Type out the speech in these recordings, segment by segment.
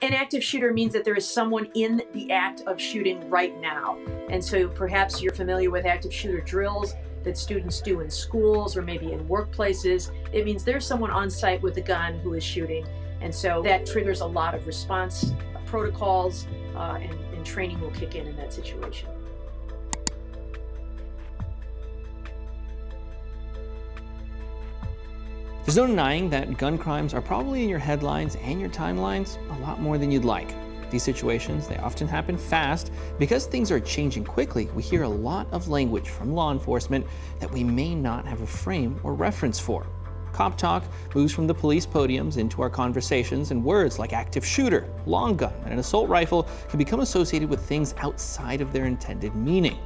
An active shooter means that there is someone in the act of shooting right now. And so perhaps you're familiar with active shooter drills that students do in schools or maybe in workplaces. It means there's someone on site with a gun who is shooting. And so that triggers a lot of response protocols and training will kick in that situation. There's no denying that gun crimes are probably in your headlines and your timelines a lot more than you'd like. These situations, they often happen fast. Because things are changing quickly, we hear a lot of language from law enforcement that we may not have a frame or reference for. Cop talk moves from the police podiums into our conversations, and words like active shooter, long gun, and an assault rifle can become associated with things outside of their intended meaning.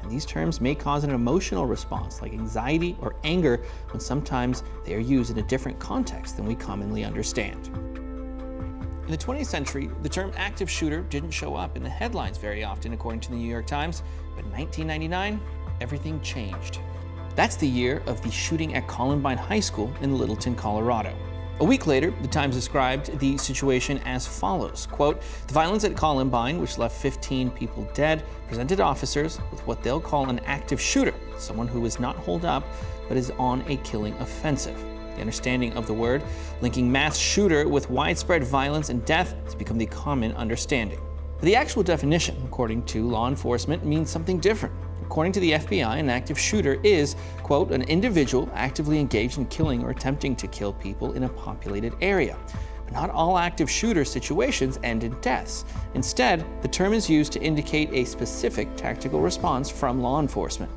And these terms may cause an emotional response like anxiety or anger when sometimes they are used in a different context than we commonly understand. In the 20th century, the term active shooter didn't show up in the headlines very often, according to the New York Times, but in 1999, everything changed. That's the year of the shooting at Columbine High School in Littleton, Colorado. A week later, the Times described the situation as follows, quote, "The violence at Columbine, which left 15 people dead, presented officers with what they'll call an active shooter, someone who is not holed up, but is on a killing offensive. The understanding of the word, linking mass shooter with widespread violence and death, has become the common understanding. But the actual definition, according to law enforcement, means something different. According to the FBI, an active shooter is, quote, an individual actively engaged in killing or attempting to kill people in a populated area. But not all active shooter situations end in deaths. Instead, the term is used to indicate a specific tactical response from law enforcement.